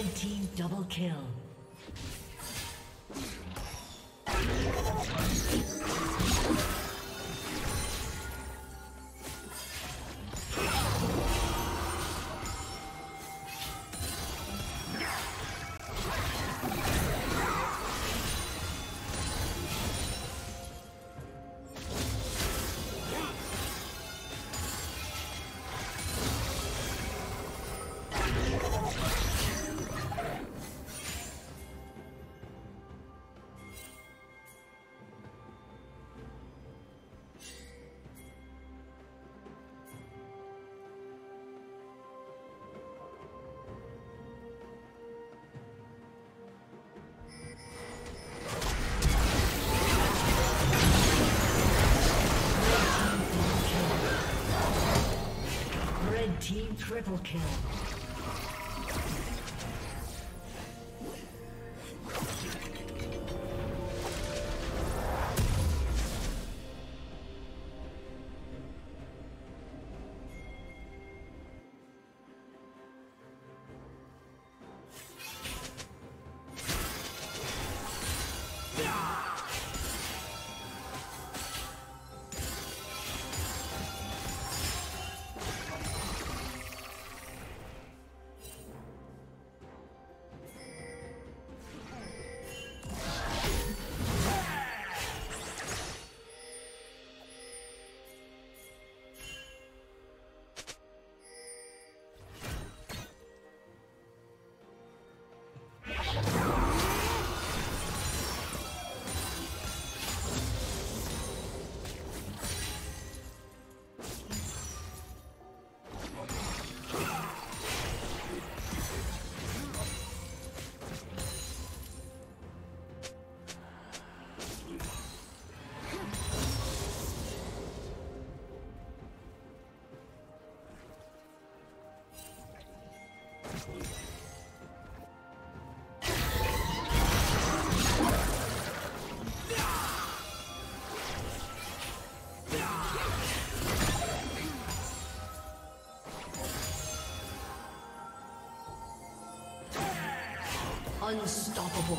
Red team double kill. Team triple kill. Unstoppable.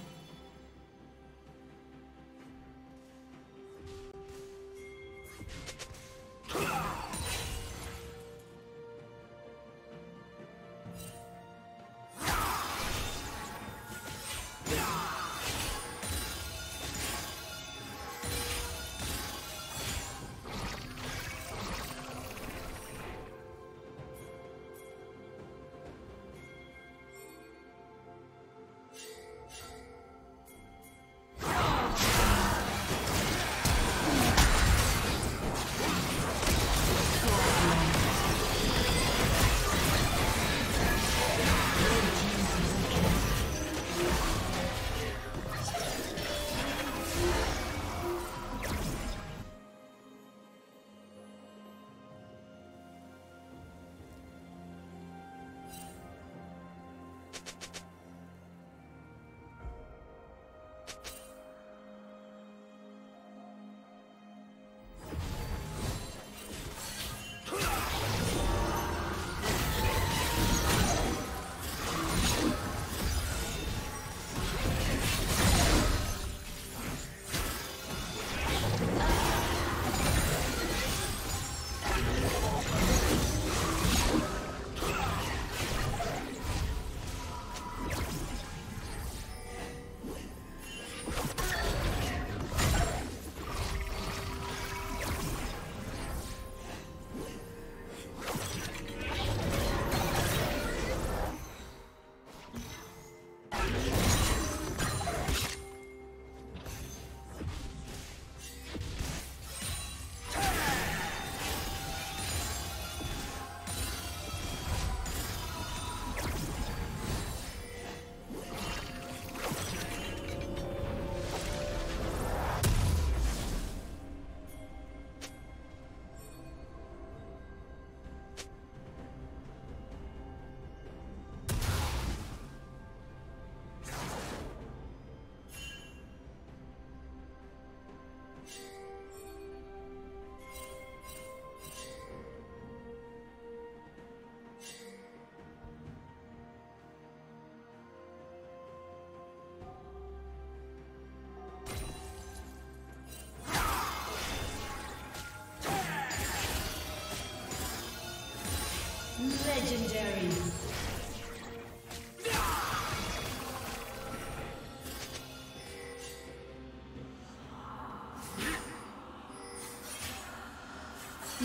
Legendary.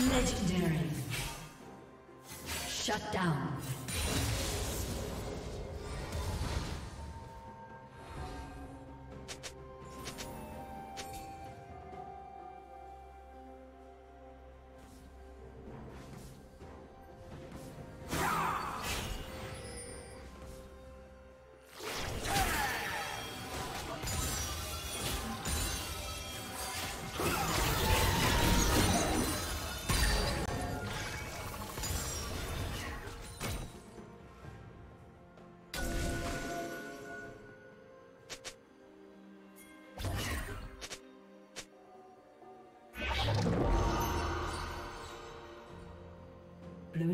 Legendary. Shut down. Blue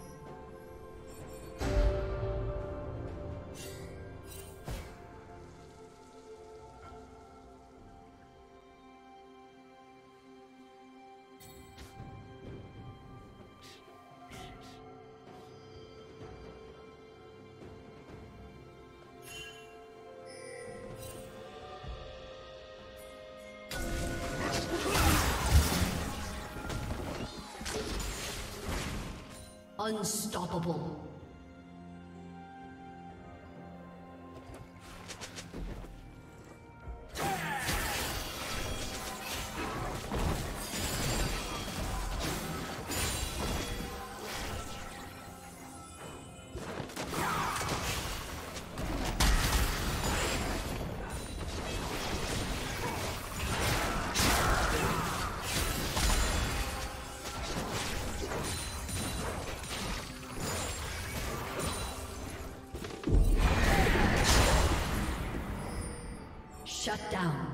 Unstoppable. Shut down.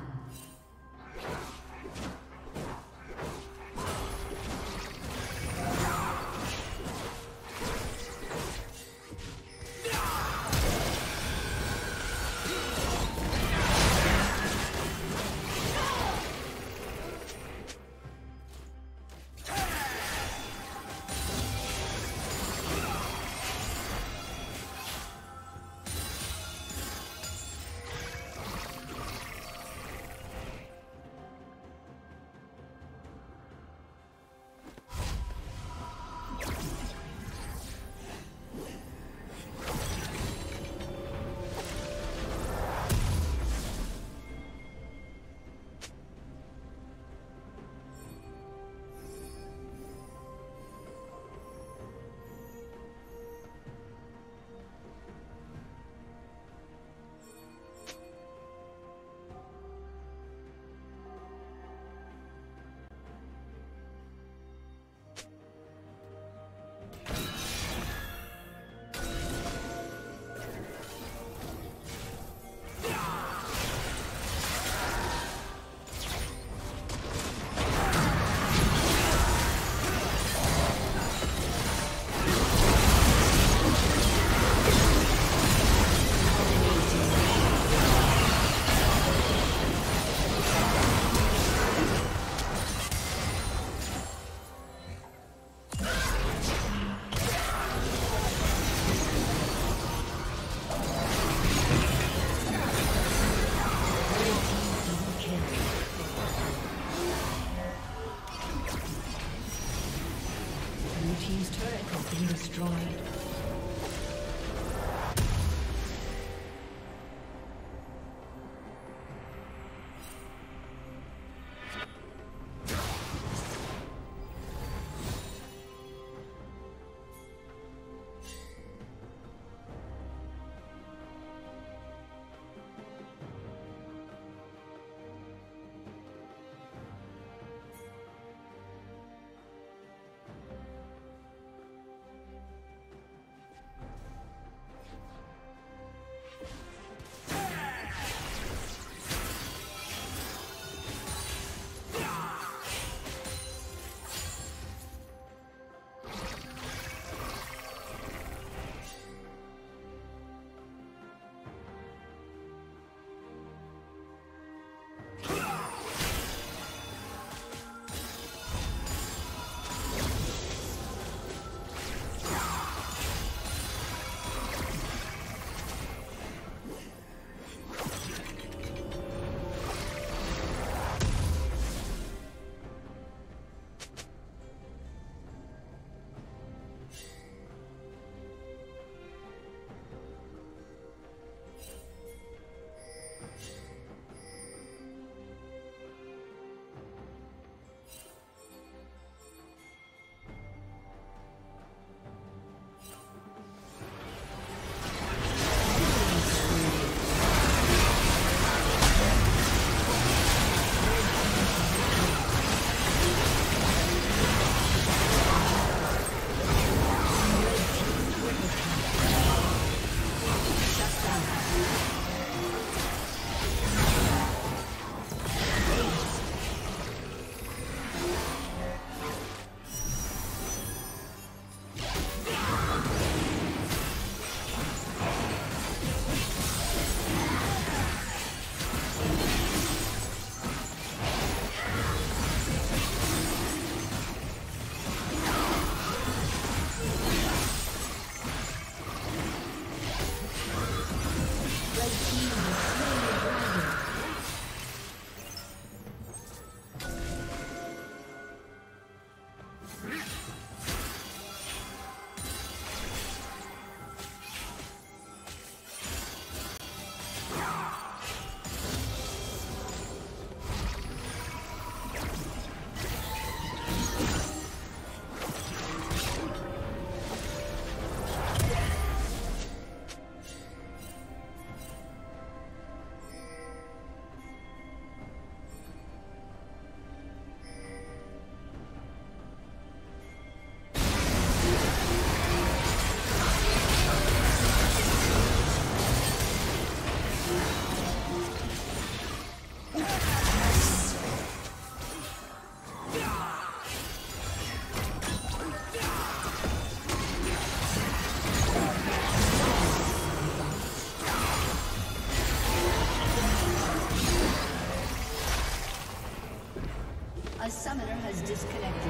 disconnected.